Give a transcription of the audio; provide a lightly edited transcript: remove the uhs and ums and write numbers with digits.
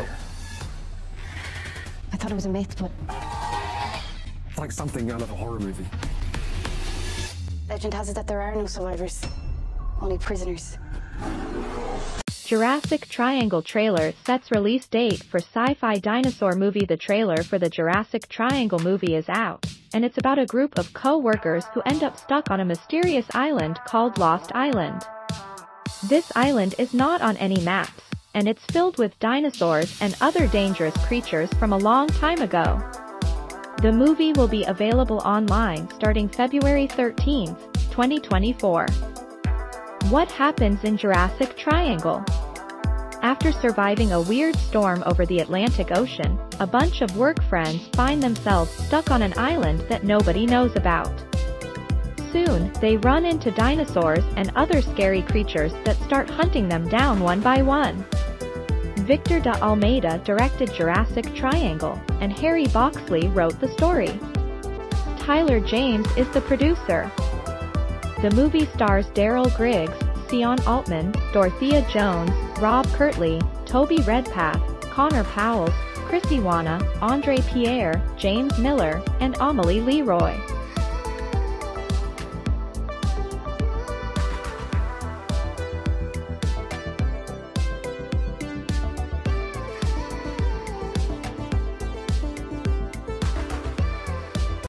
Island. I thought it was a myth, but... It's like something out of a horror movie. Legend has it that there are no survivors, only prisoners. Jurassic Triangle trailer sets release date for sci-fi dinosaur movie. The trailer for the Jurassic Triangle movie is out, and it's about a group of co-workers who end up stuck on a mysterious island called Lost Island. This island is not on any maps, and it's filled with dinosaurs and other dangerous creatures from a long time ago. The movie will be available online starting February 13, 2024. What happens in Jurassic Triangle? After surviving a weird storm over the Atlantic Ocean, a bunch of work friends find themselves stuck on an island that nobody knows about. Soon, they run into dinosaurs and other scary creatures that start hunting them down one by one. Victor de Almeida directed Jurassic Triangle, and Harry Boxley wrote the story. Tyler James is the producer. The movie stars Darrell Griggs, Sian Altman, Dorothea Jones, Rob Kirtley, Toby Redpath, Connor Powles, Chrissie Wunna, Andre Pierre, James Miller, and Amelie Leroy.